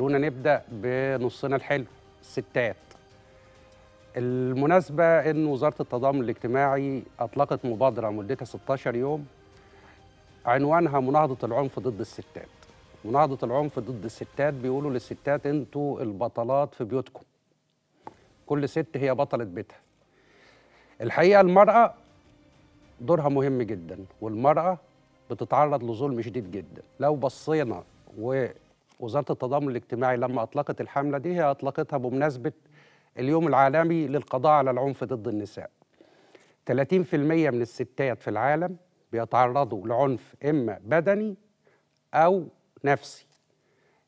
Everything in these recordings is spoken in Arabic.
دعونا نبدأ بنصنا الحلو، الستات. المناسبة أن وزارة التضامن الاجتماعي أطلقت مبادرة مدتها 16 يوم عنوانها مناهضة العنف ضد الستات. مناهضة العنف ضد الستات بيقولوا للستات أنتوا البطلات في بيوتكم، كل ست هي بطلة بيتها. الحقيقة المرأة دورها مهم جدا، والمرأة بتتعرض لظلم شديد جدا. لو بصينا، ووزارة التضامن الاجتماعي لما أطلقت الحملة دي هي أطلقتها بمناسبة اليوم العالمي للقضاء على العنف ضد النساء. 30% من الستات في العالم بيتعرضوا لعنف إما بدني أو نفسي.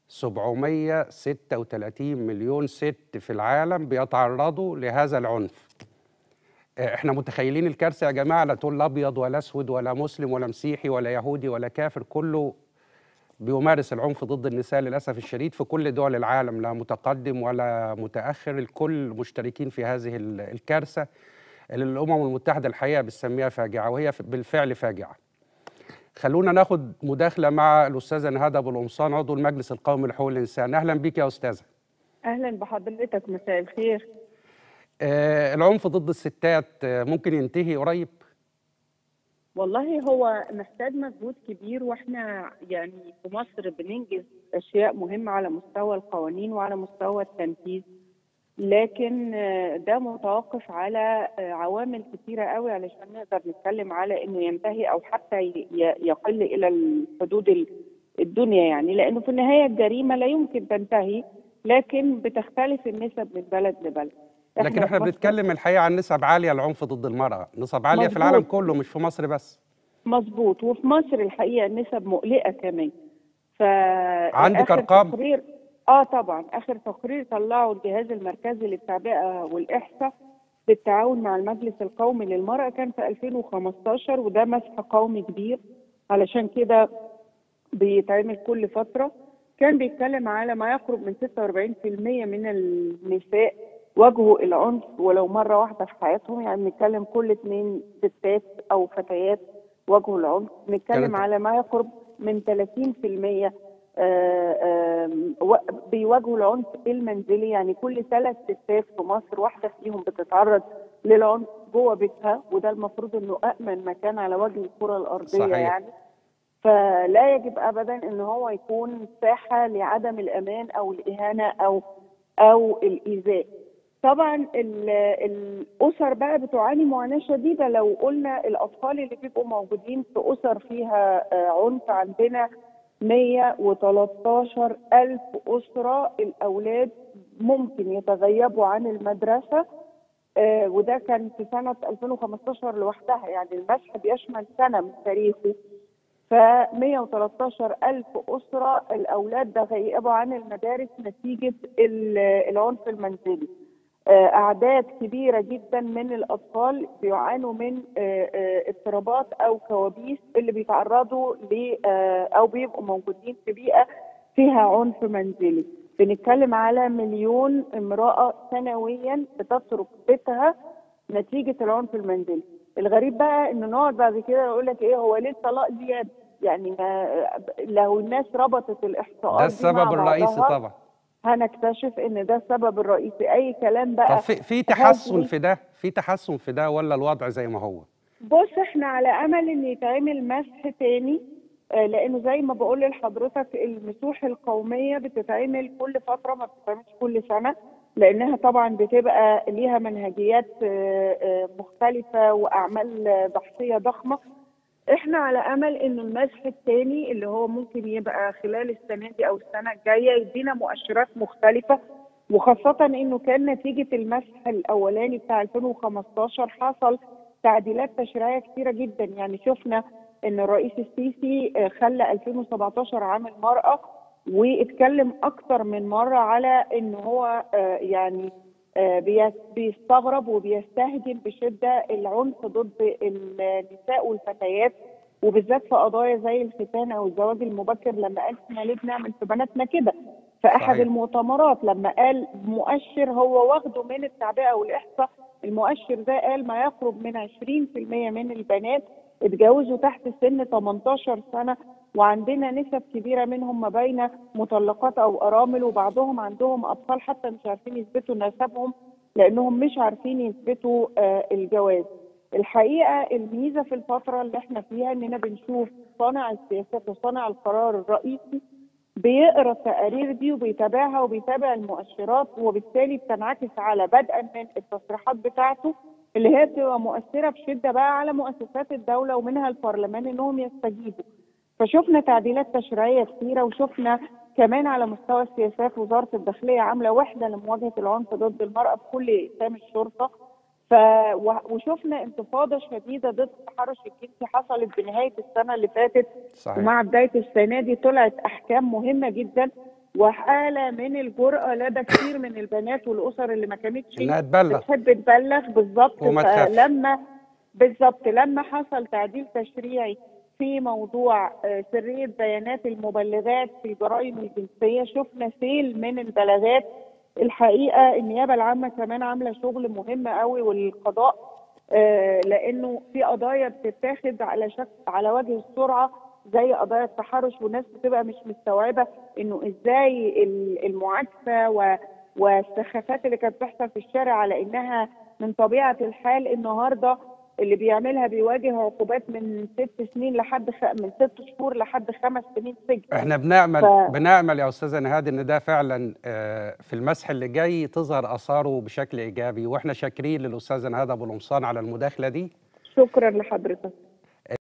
736 مليون ست في العالم بيتعرضوا لهذا العنف. احنا متخيلين الكارثة يا جماعة، لا تقول أبيض ولا أسود ولا مسلم ولا مسيحي ولا يهودي ولا كافر، كله بيمارس العنف ضد النساء للأسف الشديد في كل دول العالم، لا متقدم ولا متأخر، الكل مشتركين في هذه الكارثة اللي الأمم المتحدة الحقيقة بتسميها فاجعة، وهي بالفعل فاجعة. خلونا ناخد مداخلة مع الأستاذة نهاد أبو القمصان عضو المجلس القومي لحقوق الإنسان. أهلا بيك يا أستاذة. أهلا بحضرتك، مساء الخير. العنف ضد الستات ممكن ينتهي قريب؟ والله هو محتاج مجهود كبير، واحنا يعني في مصر بننجز اشياء مهمه على مستوى القوانين وعلى مستوى التنفيذ، لكن ده متوقف على عوامل كثيره قوي علشان نقدر نتكلم على انه ينتهي او حتى يقل الى الحدود الدنيا، يعني لانه في النهايه الجريمه لا يمكن تنتهي، لكن بتختلف النسب من بلد لبلد. لكن احنا بنتكلم الحقيقه عن نسب عاليه للعنف ضد المراه، نسب عاليه مزبوط. في العالم كله مش في مصر بس. مظبوط، وفي مصر الحقيقه النسب مقلقه كمان. ف عندك ارقام؟ تقرير... طبعا اخر تقرير طلعه الجهاز المركزي للتعبئه والاحصاء بالتعاون مع المجلس القومي للمراه كان في 2015، وده مسح قومي كبير علشان كده بيتعمل كل فتره، كان بيتكلم على ما يقرب من 46% من النساء واجهوا العنف ولو مرة واحدة في حياتهم، يعني بنتكلم كل 2 ستات أو فتيات واجهوا العنف، بنتكلم على ما يقرب من 30% بيواجهوا العنف المنزلي، يعني كل 3 ستات في مصر واحدة فيهم بتتعرض للعنف جوه بيتها، وده المفروض إنه أأمن مكان على وجه الكرة الأرضية صحيح. يعني فلا يجب أبدا إن هو يكون ساحة لعدم الأمان أو الإهانة أو الإيذاء. طبعا الاسر بقى بتعاني معاناه شديده، لو قلنا الاطفال اللي بيبقوا موجودين في اسر فيها عنف، عندنا 113,000 اسره الاولاد ممكن يتغيبوا عن المدرسه، وده كان في سنه 2015 لوحدها، يعني المسح بيشمل سنه من تاريخه. ف 113,000 اسره الاولاد تغيبوا عن المدارس نتيجه العنف المنزلي. أعداد كبيرة جدا من الأطفال بيعانوا من اضطرابات أو كوابيس اللي بيتعرضوا ل أو بيبقوا موجودين في بيئة فيها عنف منزلي. بنتكلم على 1,000,000 امرأة سنويا بتترك بيتها نتيجة العنف المنزلي. الغريب بقى إنه نقعد بعد كده يقول لك إيه، هو ليه الطلاق زيادة؟ يعني لو الناس ربطت الإحصاءات ده السبب الرئيسي طبعا هنكتشف ان ده السبب الرئيسي. اي كلام بقى. طب في تحسن في ده؟ في تحسن في ده ولا الوضع زي ما هو؟ بص احنا على امل ان يتعمل مسح تاني، لانه زي ما بقول لحضرتك المسوح القوميه بتتعمل كل فتره، ما بتتعملش كل سنه، لانها طبعا بتبقى ليها منهجيات مختلفه واعمال بحثيه ضخمه. احنا على امل ان المسح الثاني اللي هو ممكن يبقى خلال السنه دي او السنه الجايه يدينا مؤشرات مختلفه، وخاصه انه كان نتيجه المسح الاولاني بتاع 2015 حصل تعديلات تشريعيه كثيره جدا. يعني شفنا ان الرئيس السيسي خلى 2017 عام المراه، واتكلم اكثر من مره على ان هو يعني بيستغرب وبيستهجن بشدة العنف ضد النساء والفتيات، وبالذات في قضايا زي الختان أو الزواج المبكر، لما قال احنا ليه بنعمل في بناتنا كده؟ في أحد المؤتمرات لما قال مؤشر هو واخده من التعبئة والإحصاء، المؤشر ده قال ما يقرب من 20% من البنات اتجوزوا تحت سن 18 سنة وعندنا نسب كبيره منهم ما بين مطلقات او ارامل، وبعضهم عندهم اطفال حتى مش عارفين يثبتوا نسبهم لانهم مش عارفين يثبتوا الجواز. الحقيقه الميزه في الفتره اللي احنا فيها اننا بنشوف صانع السياسات وصانع القرار الرئيسي بيقرا التقارير دي وبيتابعها وبيتابع المؤشرات، وبالتالي بتنعكس على بدءا من التصريحات بتاعته اللي هي بتبقى مؤثره بشده بقى على مؤسسات الدوله ومنها البرلمان انهم يستجيبوا. فشفنا تعديلات تشريعيه كثيره، وشفنا كمان على مستوى السياسات وزاره الداخليه عامله وحده لمواجهه العنف ضد المراه في كل اقسام الشرطه، وشفنا انتفاضه شديده ضد التحرش الجنسي حصلت بنهايه السنه اللي فاتت. صحيح. ومع بدايه السنه دي طلعت احكام مهمه جدا وحاله من الجرأه لدى كثير من البنات والاسر اللي ما كانتش بتحب تبلغ. بالظبط. لما حصل تعديل تشريعي في موضوع سريه بيانات المبلغات في الجرائم الجنسيه شفنا سيل من البلاغات. الحقيقه النيابه العامه كمان عامله شغل مهم قوي، والقضاء لانه في قضايا بتتاخد على وجه السرعه زي قضايا التحرش، والناس بتبقى مش مستوعبه انه ازاي المعاكسه والسخافات اللي كانت بتحصل في الشارع على انها من طبيعه الحال النهارده اللي بيعملها بيواجه عقوبات من 6 سنين لحد من 6 شهور لحد 5 سنين سجن. احنا بنعمل يا استاذه نهاد ان ده فعلا في المسح اللي جاي تظهر اثاره بشكل ايجابي، واحنا شاكرين للاستاذه نهاد ابو القمصان على المداخله دي. شكرا لحضرتك.